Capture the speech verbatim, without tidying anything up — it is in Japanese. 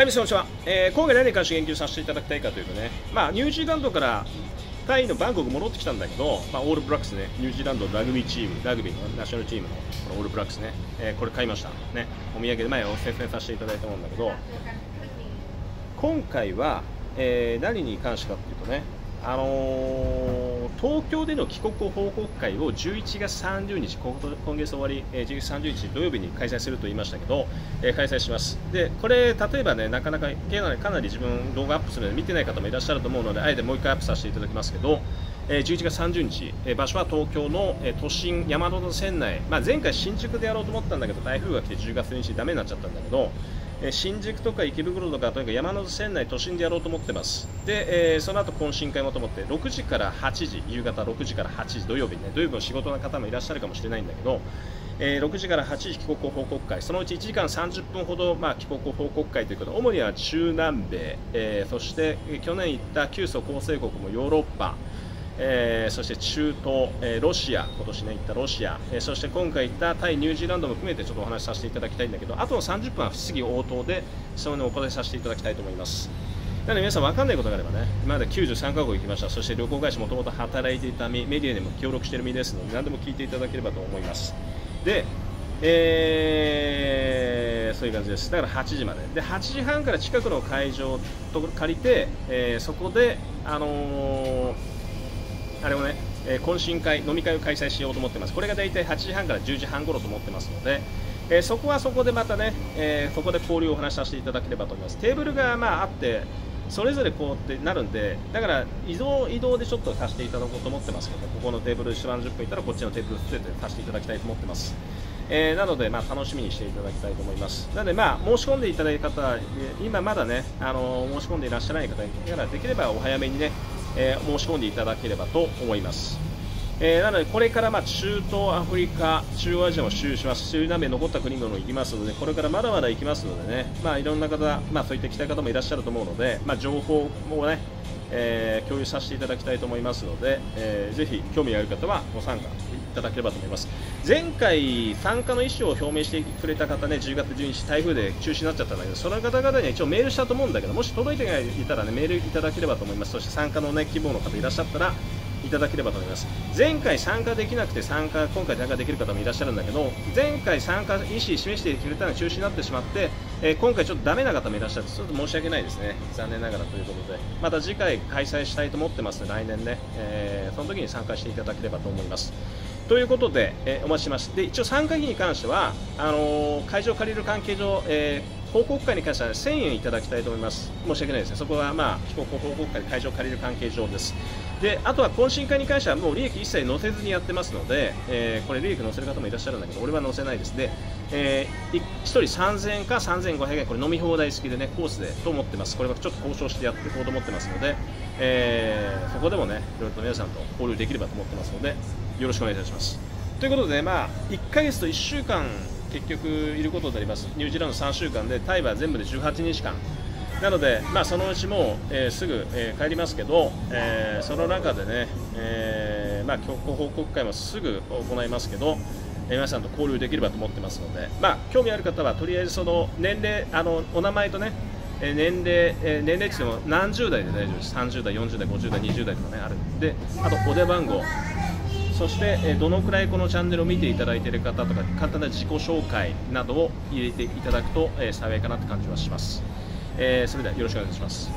はい、皆さんこんにちは。えー、今回何に関して言及させていただきたいかというとね、まあ、ニュージーランドからタイのバンコク戻ってきたんだけど、まあ、オールブラックスね、ニュージーランドラグビーチーム、ラグビーのナショナルチームのこのオールブラックスね、えー、これ買いました、ね、お土産で前を説明させていただいたもんだけど、今回は、えー、何に関してかというとね、あのー、東京での帰国報告会をじゅういちがつさんじゅうにち、今月終わり、えー、じゅういちがつさんじゅうにち土曜日に開催すると言いましたけど、えー、開催します。で、これ、例えばね、なかなか、かなり自分、動画アップするので見てない方もいらっしゃると思うので、あえてもう一回アップさせていただきますけど、えー、じゅういちがつさんじゅうにち、えー、場所は東京の、えー、都心、大和の線内、まあ、前回、新宿でやろうと思ったんだけど、台風が来てじゅうがつついたち、だめになっちゃったんだけど、新宿とか池袋とかとにかく山手線内都心でやろうと思ってます。で、えー、その後懇親会もと思ってろくじからはちじ、夕方ろくじからはちじ土曜日ね、土曜日の仕事の方もいらっしゃるかもしれないんだけど、えー、ろくじからはちじ帰国報告会、そのうちいちじかんさんじゅっぷんほど、まあ、帰国報告会ということで、主には中南米、えー、そして去年行った旧ソ構成国もヨーロッパ、えー、そして中東、えー、ロシア、今年ね行ったロシア、えー、そして今回行ったタイ、ニュージーランドも含めてちょっとお話しさせていただきたいんだけど、あとのさんじゅっぷんは質疑応答で質問にお答えさせていただきたいと思います。なので皆さん分かんないことがあればね、今まできゅうじゅうさんかこく行きました。そして旅行会社もともと働いていた身、メディアにも協力している身ですので、何でも聞いていただければと思います。で、えー、そういう感じです。だからはちじまでで、はちじはんから近くの会場を借りて、えー、そこであのーあれをね、えー、懇親会、飲み会を開催しようと思ってます。これが大体はちじはんからじゅうじはんごろと思ってますので、えー、そこはそこでまたね、えー、そこで交流をお話しさせていただければと思います。テーブルがまああって、それぞれこうってなるんで、だから移動、移動でちょっと足していただこうと思ってますけど、ここのテーブルさんじゅっぷんいたら、こっちのテーブル捨てて足していただきたいと思ってます。えー、なので、まあ、楽しみにしていただきたいと思います。なので、まあ、申し込んでいただいた方、今まだね、あのー、申し込んでいらっしゃらない方から、できればお早めにね、えー、申し込んでいただければと思います。えー、なのでこれからまあ中東、アフリカ、中央アジアも周遊します。中南米残った国々も行きますので、これからまだまだ行きますのでね、まあ、いろんな方、まあ、そういった期待方もいらっしゃると思うので、まあ、情報をね、えー、共有させていただきたいと思いますので、えー、ぜひ興味がある方はご参加いただければと思います。前回参加の意思を表明してくれた方ね、じゅうがつじゅうににち台風で中止になっちゃったんだけど、その方々には一応メールしたと思うんだけど、もし届いていたらね、メールいただければと思います。そして参加のね、希望の方いらっしゃったらいただければと思います。前回参加できなくて参加、今回参加できる方もいらっしゃるんだけど、前回参加意思示してくれたのが中止になってしまって、えー、今回ちょっとダメな方もいらっしゃって、ちょっと申し訳ないですね、残念ながらということで、また次回開催したいと思ってますので、来年ね、えー、その時に参加していただければと思います。ということで、えー、お待ちします。で、一応参加費に関してはあのー、会場を借りる関係上、えー報告会に関してはせんえんいただきたいと思います。申し訳ないですね。そこはまあ帰国報告会で会場を借りる関係上です。で、あとは懇親会に関してはもう利益一切載せずにやってますので、えー、これ利益載せる方もいらっしゃるんだけど、俺は載せないです。で、えー、ひとりさんぜんえんかさんぜんごひゃくえん、これ飲み放題付きでね、コースでと思ってます。これはちょっと交渉してやっていこうと思ってますので、えー、そこでもね、いろいろと皆さんと交流できればと思ってますので、よろしくお願いいたします。ということで、まあ、いっかげつといっしゅうかん、結局いることになります。ニュージーランドさんしゅうかんで、タイは全部でじゅうはちにちかんなので、まあ、そのうちもう、えー、すぐ、えー、帰りますけど、えー、その中でね、えーまあ、帰国報告会もすぐ行いますけど、えー、皆さんと交流できればと思ってますので、まあ、興味ある方はとりあえずその年齢、あのお名前とね、えー、年齢、えー、年齢って言っても何十代で大丈夫です。さんじゅうだいよんじゅうだいごじゅうだいにじゅうだいとかねあるんで、あとお電話番号、そして、えー、どのくらいこのチャンネルを見ていただいている方とか、簡単な自己紹介などを入れていただくと、えー、幸いかなって感じはします。えー、それではよろしくお願いします。